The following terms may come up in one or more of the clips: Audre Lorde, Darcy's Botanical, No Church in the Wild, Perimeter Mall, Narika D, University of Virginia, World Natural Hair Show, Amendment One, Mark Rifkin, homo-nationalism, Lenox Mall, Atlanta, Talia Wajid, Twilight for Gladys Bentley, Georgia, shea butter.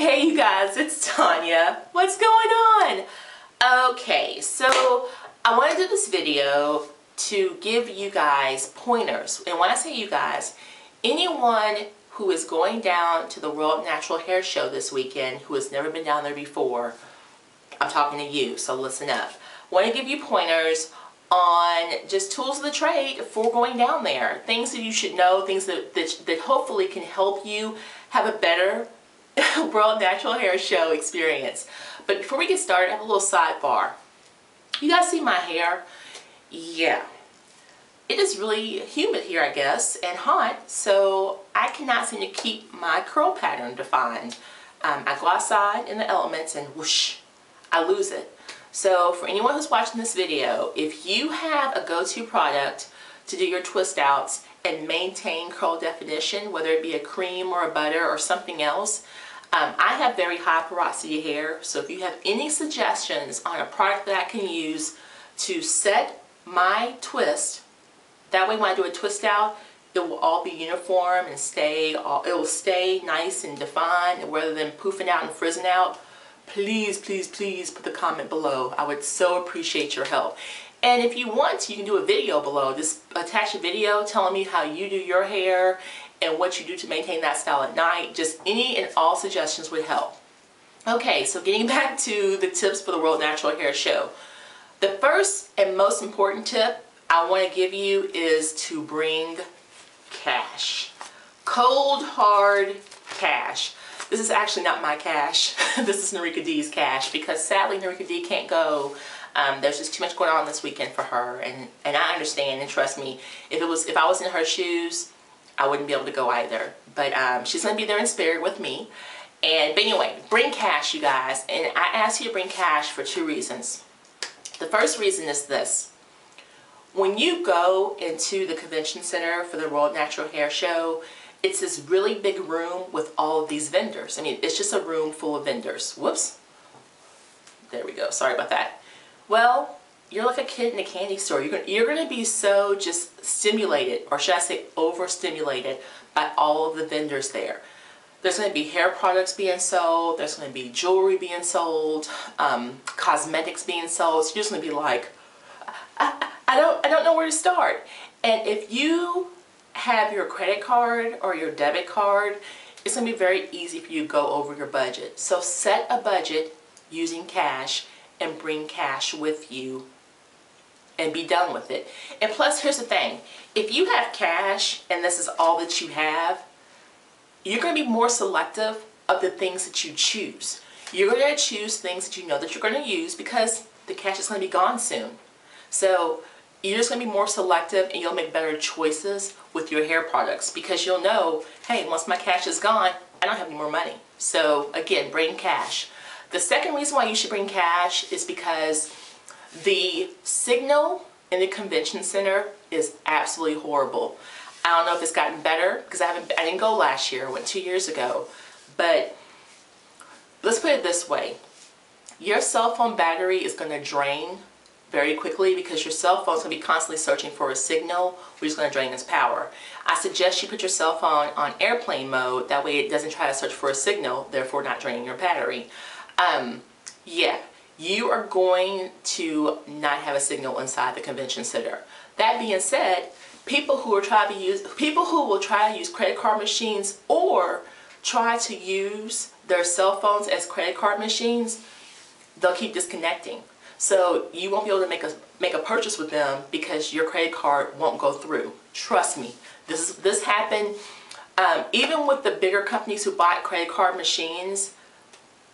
Hey you guys, it's Tanya. What's going on? Okay, so I want to do this video to give you guys pointers. And when I say you guys, anyone who is going down to the World Natural Hair Show this weekend who has never been down there before, I'm talking to you, so listen up. I want to give you pointers on just tools of the trade for going down there. Things that you should know, things that hopefully can help you have a better World Natural Hair Show experience. But before we get started, I have a little sidebar. You guys see my hair? Yeah. It is really humid here, I guess, and hot, so I cannot seem to keep my curl pattern defined. I go outside in the elements and whoosh, I lose it. So for anyone who's watching this video, if you have a go-to product to do your twist outs and maintain curl definition, whether it be a cream or a butter or something else, I have very high porosity hair, so if you have any suggestions on a product that I can use to set my twist, that way when I do a twist out, it will all be uniform and it will stay nice and defined, and rather than poofing out and frizzing out, please, please, please put the comment below. I would so appreciate your help. And if you want to, you can do a video below. Just attach a video telling me how you do your hair and what you do to maintain that style at night. Just any and all suggestions would help. Okay, so getting back to the tips for the World Natural Hair Show. The first and most important tip I want to give you is to bring cash. Cold, hard cash. This is actually not my cash. This is Narika D's cash, because sadly Narika D can't go. There's just too much going on this weekend for her, and I understand, and trust me, if I was in her shoes, I wouldn't be able to go either. But she's gonna be there in spirit with me. But anyway, bring cash, you guys. And I ask you to bring cash for two reasons. The first reason is this: when you go into the convention center for the World Natural Hair Show, it's this really big room with all of these vendors. I mean, it's just a room full of vendors. Whoops. There we go. Sorry about that. Well, you're like a kid in a candy store. You're gonna be so just stimulated, or should I say overstimulated, by all of the vendors there. There's gonna be hair products being sold. There's gonna be jewelry being sold, cosmetics being sold. So you're just gonna be like, I don't know where to start. And if you have your credit card or your debit card, it's gonna be very easy for you to go over your budget. So set a budget using cash, and bring cash with you and be done with it. And plus, here's the thing: if you have cash and this is all that you have, you're gonna be more selective of the things that you choose. You're gonna choose things that you know that you're gonna use, because the cash is gonna be gone soon. So you're just gonna be more selective, and you'll make better choices with your hair products, because you'll know, hey, once my cash is gone, I don't have any more money. So again, bring cash. The second reason why you should bring cash is because the signal in the convention center is absolutely horrible. I don't know if it's gotten better, because I didn't go last year. I went 2 years ago. But let's put it this way: your cell phone battery is going to drain very quickly, because your cell phone is going to be constantly searching for a signal, which is going to drain its power. I suggest you put your cell phone on airplane mode. That way it doesn't try to search for a signal, therefore not draining your battery. Yeah, you are going to not have a signal inside the convention center. That being said, people who will try to use credit card machines or try to use their cell phones as credit card machines, they'll keep disconnecting. So you won't be able to make a purchase with them, because your credit card won't go through. Trust me, this happened. Even with the bigger companies who bought credit card machines,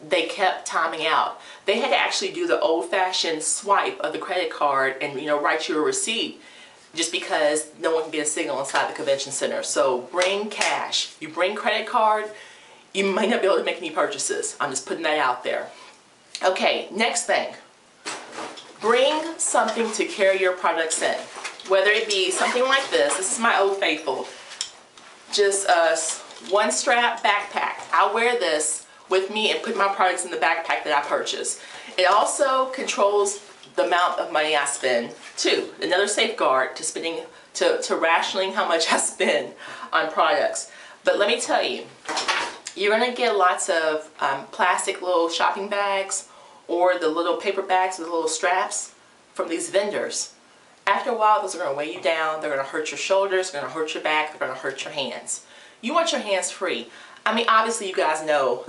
they kept timing out. They had to actually do the old-fashioned swipe of the credit card and, you know, write you a receipt, just because no one can get a signal inside the convention center. So bring cash. You bring credit card, you might not be able to make any purchases. I'm just putting that out there. Okay, next thing: bring something to carry your products in, whether it be something like this. This is my old faithful, just a one-strap backpack. I wear this with me and put my products in the backpack that I purchase. It also controls the amount of money I spend too. Another safeguard to spending, to rationing how much I spend on products. But let me tell you, You're going to get lots of plastic little shopping bags or the little paper bags with little straps from these vendors. After a while, those are going to weigh you down. They're going to hurt your shoulders, they're going to hurt your back, they're going to hurt your hands. You want your hands free. I mean, obviously you guys know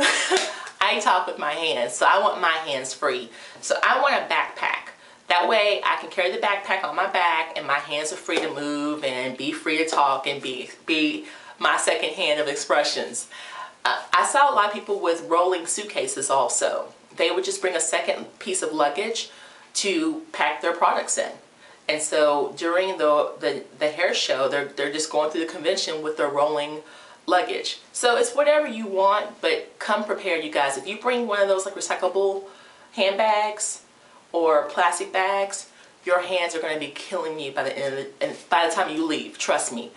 I talk with my hands, so I want my hands free. So I want a backpack. That way I can carry the backpack on my back and my hands are free to move and be free to talk and be my second hand of expressions. I saw a lot of people with rolling suitcases also. They would just bring a second piece of luggage to pack their products in. And so during the hair show, they're just going through the convention with their rolling luggage. So it's whatever you want, but come prepared, you guys. If you bring one of those like recyclable handbags or plastic bags, your hands are going to be killing you by the end of the, by the time you leave. Trust me.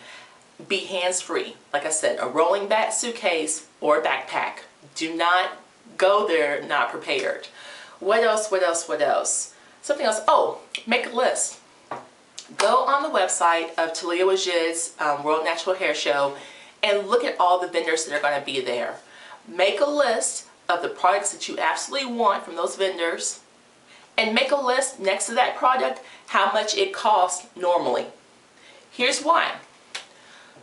Be hands free. Like I said, a rolling back suitcase or a backpack. Do not go there not prepared. What else? What else? What else? Something else. Oh, make a list. Go on the website of Talia Wajid's World Natural Hair Show and look at all the vendors that are going to be there. Make a list of the products that you absolutely want from those vendors, and make a list next to that product how much it costs normally. Here's why.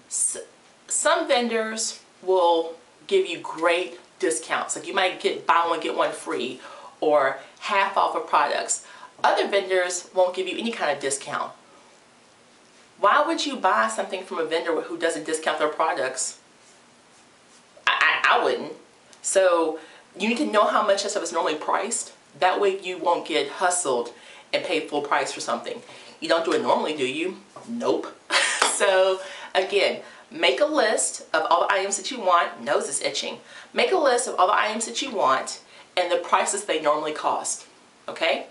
Some vendors will give you great discounts. Like you might get buy one, get one free, or half off of products. Other vendors won't give you any kind of discount. Why would you buy something from a vendor who doesn't discount their products? I wouldn't. So you need to know how much that stuff is normally priced. That way you won't get hustled and pay full price for something. You don't do it normally, do you? Nope. So again, make a list of all the items that you want. Nose is itching. Make a list of all the items that you want and the prices they normally cost. Okay?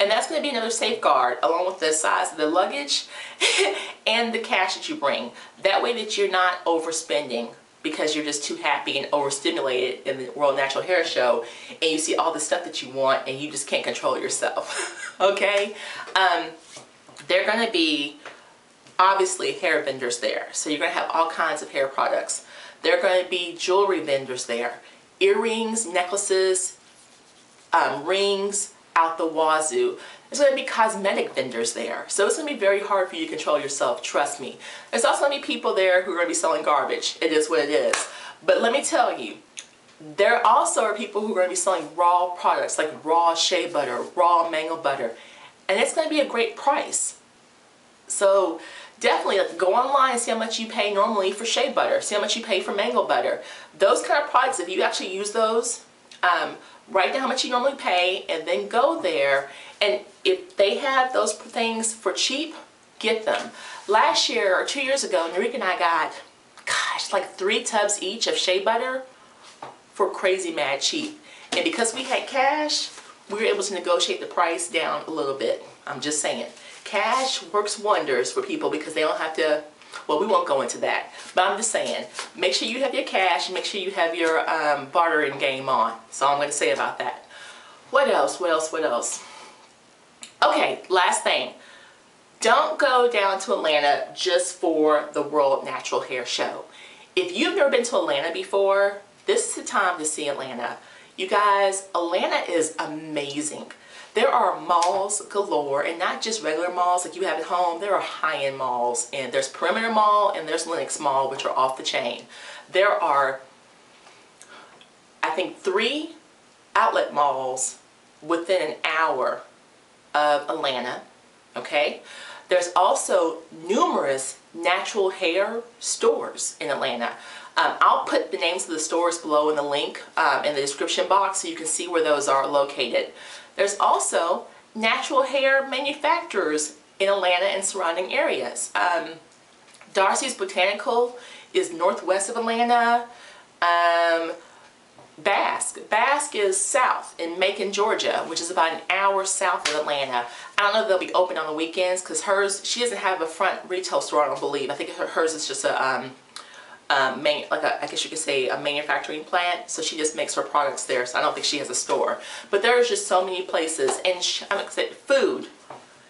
And that's going to be another safeguard along with the size of the luggage and the cash that you bring. That way that you're not overspending because you're just too happy and overstimulated in the World Natural Hair Show and you see all the stuff that you want and you just can't control yourself. Okay? They're going to be obviously hair vendors there. So you're going to have all kinds of hair products. There are going to be jewelry vendors there. Earrings, necklaces, rings, out the wazoo. There's going to be cosmetic vendors there. So it's going to be very hard for you to control yourself, trust me. There's also going to be people there who are going to be selling garbage. It is what it is. But let me tell you, there also are people who are going to be selling raw products like raw shea butter, raw mango butter, and it's going to be a great price. So definitely go online and see how much you pay normally for shea butter, see how much you pay for mango butter. Those kind of products, if you actually use those, write down how much you normally pay and then go there, and if they have those things for cheap, get them. Last year or 2 years ago, Narika and I got, gosh, like 3 tubs each of shea butter for crazy mad cheap. And because we had cash, we were able to negotiate the price down a little bit. I'm just saying. Cash works wonders for people because they don't have to, well, we won't go into that, but I'm just saying, make sure you have your cash and make sure you have your bartering game on. That's all I'm going to say about that. What else? What else? What else? Okay, last thing. Don't go down to Atlanta just for the World Natural Hair Show. If you've never been to Atlanta before, this is the time to see Atlanta. You guys, Atlanta is amazing. There are malls galore, and not just regular malls like you have at home. There are high-end malls, and there's Perimeter Mall, and there's Lenox Mall, which are off the chain. There are, I think, 3 outlet malls within an hour of Atlanta, okay? There's also numerous natural hair stores in Atlanta. I'll put the names of the stores below in the link in the description box so you can see where those are located. There's also natural hair manufacturers in Atlanta and surrounding areas. Darcy's Botanical is northwest of Atlanta. Basque is south in Macon, Georgia, which is about an hour south of Atlanta. I don't know if they'll be open on the weekends because she doesn't have a front retail store, I don't believe. I think hers is just a I guess you could say a manufacturing plant, so she just makes her products there, so I don't think she has a store. But there's just so many places, and food.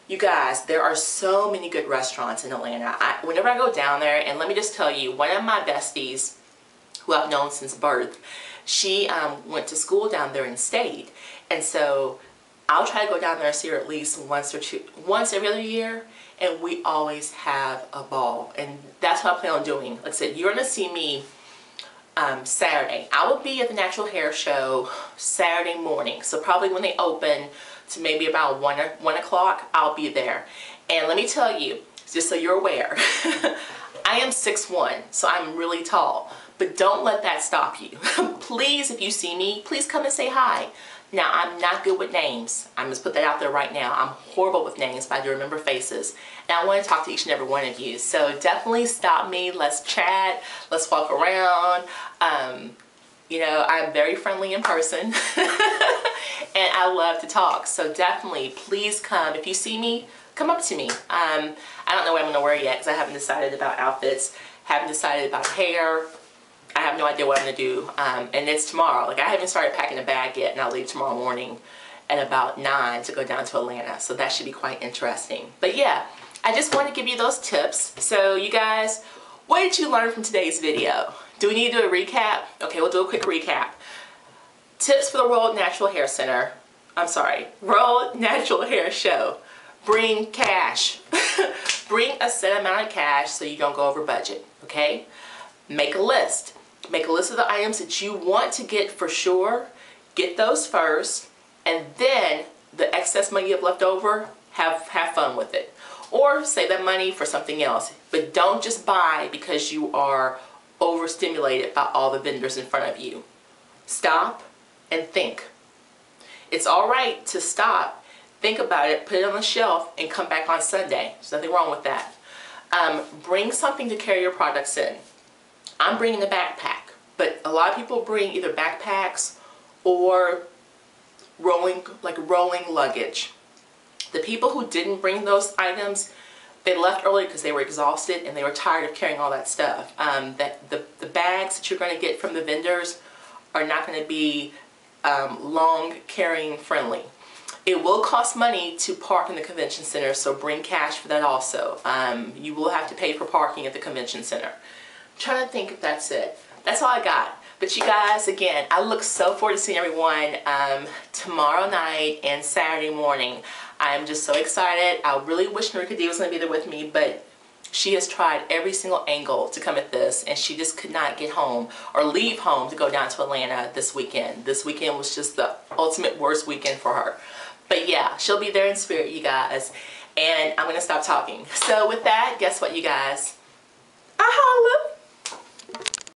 You guys, there are so many good restaurants in Atlanta. Whenever I go down there, and let me just tell you, one of my besties who I've known since birth, she went to school down there and stayed. And so I'll try to go down there and see her at least once every other year, and we always have a ball. And that's what I plan on doing. Like I said, you're gonna see me Saturday. I will be at the Natural Hair Show Saturday morning, so probably when they open to maybe about 1 o'clock, I'll be there. And let me tell you, just so you're aware, I am 6'1", so I'm really tall, but don't let that stop you. Please, if you see me, please come and say hi. Now, I'm not good with names. I'm just put that out there right now. I'm horrible with names, but I do remember faces. And I want to talk to each and every one of you. So definitely stop me. Let's chat. Let's walk around. You know, I'm very friendly in person. And I love to talk. So definitely, please come. If you see me, come up to me. I don't know what I'm going to wear yet because I haven't decided about outfits. Haven't decided about hair. I have no idea what I'm going to do, and it's tomorrow. Like, I haven't started packing a bag yet, and I'll leave tomorrow morning at about 9 to go down to Atlanta, so that should be quite interesting. But yeah, I just want to give you those tips. So you guys, what did you learn from today's video? Do we need to do a recap? Okay, we'll do a quick recap. Tips for the World Natural Hair Center. I'm sorry, World Natural Hair Show. Bring cash. Bring a set amount of cash so you don't go over budget, okay? Make a list. Make a list of the items that you want to get for sure. Get those first, and then the excess money you have left over, have fun with it. Or save that money for something else. But don't just buy because you are overstimulated by all the vendors in front of you. Stop and think. It's all right to stop, think about it, put it on the shelf, and come back on Sunday. There's nothing wrong with that. Bring something to carry your products in. I'm bringing a backpack, but a lot of people bring either backpacks or rolling luggage. The people who didn't bring those items, they left early because they were exhausted and they were tired of carrying all that stuff. The bags that you're going to get from the vendors are not going to be long carrying friendly. It will cost money to park in the convention center, so bring cash for that also. You will have to pay for parking at the convention center. I'm trying to think if that's it. That's all I got. But you guys, again, I look so forward to seeing everyone tomorrow night and Saturday morning. I'm just so excited. I really wish Narika D was going to be there with me, but she has tried every single angle to come at this, and she just could not get home or leave home to go down to Atlanta this weekend. This weekend was just the ultimate worst weekend for her. But yeah, she'll be there in spirit, you guys. And I'm going to stop talking. So with that, guess what, you guys? I holla.